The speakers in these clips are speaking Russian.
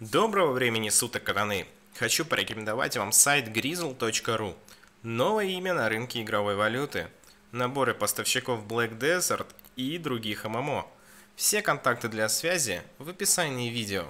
Доброго времени суток, катаны! Хочу порекомендовать вам сайт grizzle.ru. Новое имя на рынке игровой валюты. Наборы поставщиков Black Desert и других ММО. Все контакты для связи в описании видео.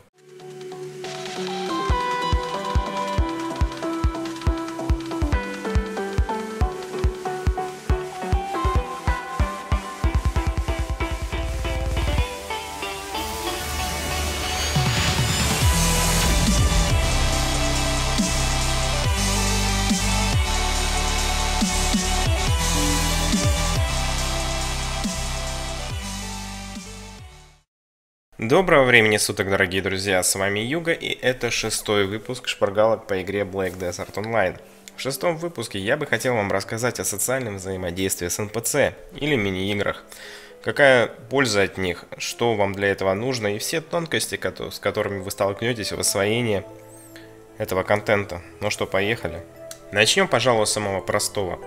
Доброго времени суток, дорогие друзья, с вами Юга, и это 6-й выпуск шпаргалок по игре Black Desert Online. В 6-м выпуске я бы хотел вам рассказать о социальном взаимодействии с НПЦ или мини-играх. Какая польза от них, что вам для этого нужно и все тонкости, с которыми вы столкнетесь в освоении этого контента. Ну что, поехали. Начнем, пожалуй, с самого простого.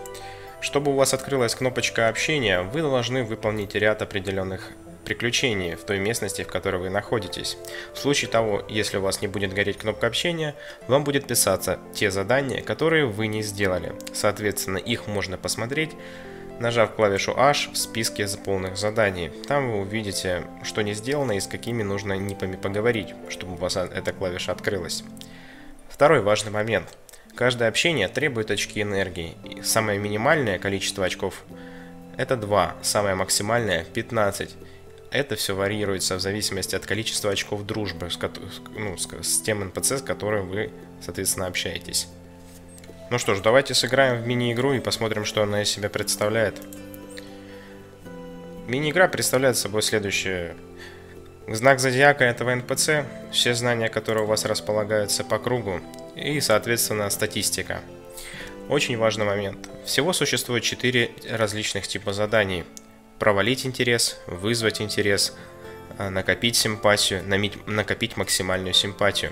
Чтобы у вас открылась кнопочка общения, вы должны выполнить ряд определенных приключений в той местности, в которой вы находитесь. В случае того, если у вас не будет гореть кнопка общения, вам будет писаться те задания, которые вы не сделали. Соответственно, их можно посмотреть, нажав клавишу H в списке заполненных заданий. Там вы увидите, что не сделано и с какими нужно нипами поговорить, чтобы у вас эта клавиша открылась. Второй важный момент. Каждое общение требует очки энергии. И самое минимальное количество очков – это 2, самое максимальное – 15. Это все варьируется в зависимости от количества очков дружбы с тем НПЦ, с которым вы, соответственно, общаетесь. Ну что ж, давайте сыграем в мини-игру и посмотрим, что она из себя представляет. Мини-игра представляет собой следующее. Знак зодиака этого НПЦ, все знания, которые у вас располагаются по кругу, и, соответственно, статистика. Очень важный момент. Всего существует 4 различных типа заданий. Провалить интерес, вызвать интерес, накопить симпатию, накопить максимальную симпатию.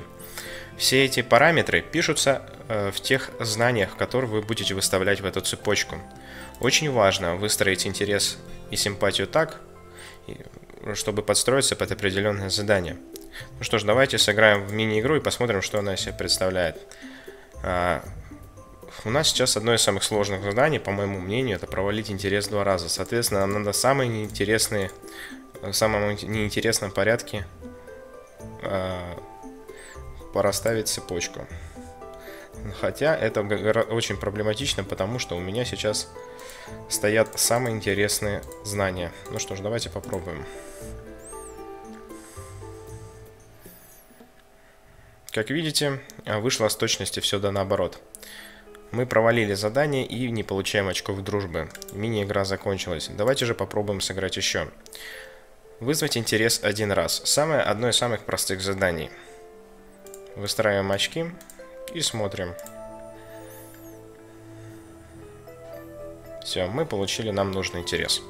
Все эти параметры пишутся в тех знаниях, которые вы будете выставлять в эту цепочку. Очень важно выстроить интерес и симпатию так, чтобы подстроиться под определенное задание. Ну что ж, давайте сыграем в мини-игру и посмотрим, что она из себя представляет. У нас сейчас одно из самых сложных заданий, по моему мнению, это провалить интерес 2 раза. Соответственно, нам надо в самом неинтересном порядке расставить цепочку. Хотя это очень проблематично, потому что у меня сейчас стоят самые интересные знания. Ну что ж, давайте попробуем. Как видите, вышло с точности все да наоборот. Мы провалили задание и не получаем очков дружбы. Мини-игра закончилась. Давайте же попробуем сыграть еще. Вызвать интерес 1 раз. Одно из самых простых заданий. Выстраиваем очки и смотрим. Все, мы получили нам нужный интерес.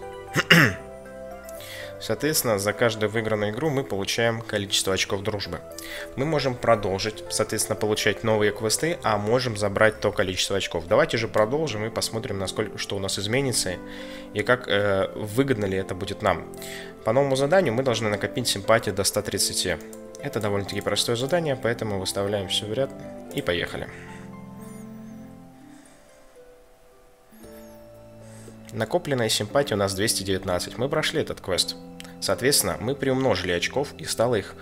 Соответственно, за каждую выигранную игру мы получаем количество очков дружбы. Мы можем продолжить, соответственно, получать новые квесты, а можем забрать то количество очков. Давайте же продолжим и посмотрим, что у нас изменится и как выгодно ли это будет нам. По новому заданию мы должны накопить симпатии до 130. Это довольно-таки простое задание, поэтому выставляем все в ряд и поехали. Накопленная симпатия у нас 219. Мы прошли этот квест. Соответственно, мы приумножили очков и стало их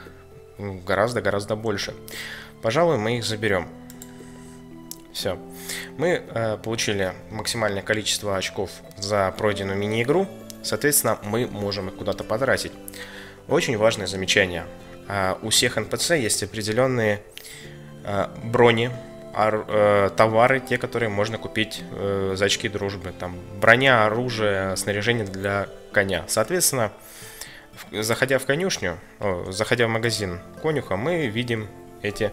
гораздо-гораздо больше. Пожалуй, мы их заберем. Все. Мы получили максимальное количество очков за пройденную мини-игру. Соответственно, мы можем их куда-то потратить. Очень важное замечание. У всех НПЦ есть определенные брони, товары, те, которые можно купить за очки дружбы. Там броня, оружие, снаряжение для коня. Соответственно, заходя в магазин конюха, мы видим эти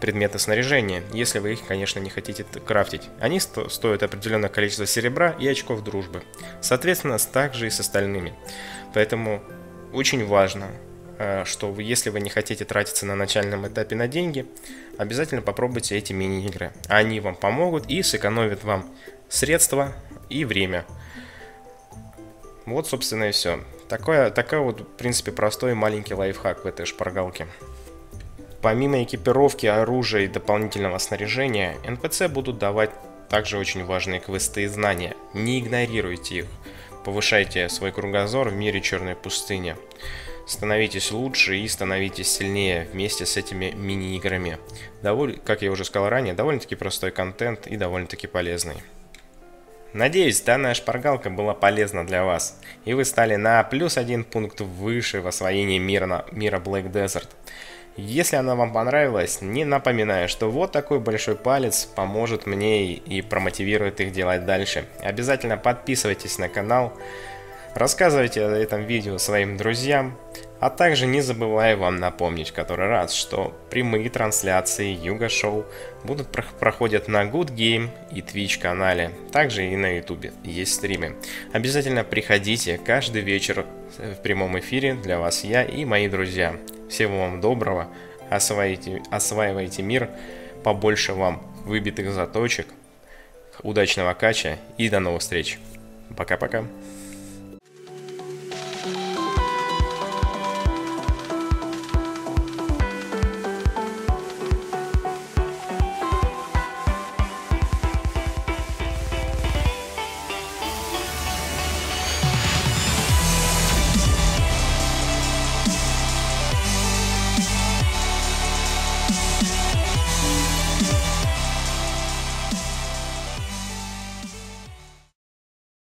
предметы снаряжения, если вы их, конечно, не хотите крафтить. Они стоят определенное количество серебра и очков дружбы. Соответственно, также и с остальными. Поэтому очень важно, что если вы не хотите тратиться на начальном этапе на деньги, обязательно попробуйте эти мини-игры. Они вам помогут и сэкономят вам средства и время. Вот, собственно, и все. Такой вот, в принципе, простой маленький лайфхак в этой шпаргалке. Помимо экипировки, оружия и дополнительного снаряжения, НПЦ будут давать также очень важные квесты и знания. Не игнорируйте их. Повышайте свой кругозор в мире черной пустыни. Становитесь лучше и становитесь сильнее вместе с этими мини-играми. Как я уже сказал ранее, довольно-таки простой контент и довольно-таки полезный. Надеюсь, данная шпаргалка была полезна для вас, и вы стали на +1 пункт выше в освоении мира Black Desert. Если она вам понравилась, не напоминаю, что вот такой большой палец поможет мне и промотивирует их делать дальше. Обязательно подписывайтесь на канал, рассказывайте о этом видео своим друзьям, а также не забываю вам напомнить который раз, что прямые трансляции Юга-шоу проходят на Good Game и Twitch канале, также и на YouTube есть стримы. Обязательно приходите каждый вечер в прямом эфире, для вас я и мои друзья. Всего вам доброго, осваивайте мир, побольше вам выбитых заточек, удачного кача и до новых встреч. Пока-пока.